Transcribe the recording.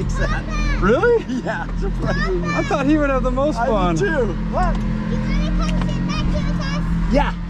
likes that. Really? Yeah, surprisingly. I thought he would have the most fun. I do too. What? You want to come sit back here with us? Yeah.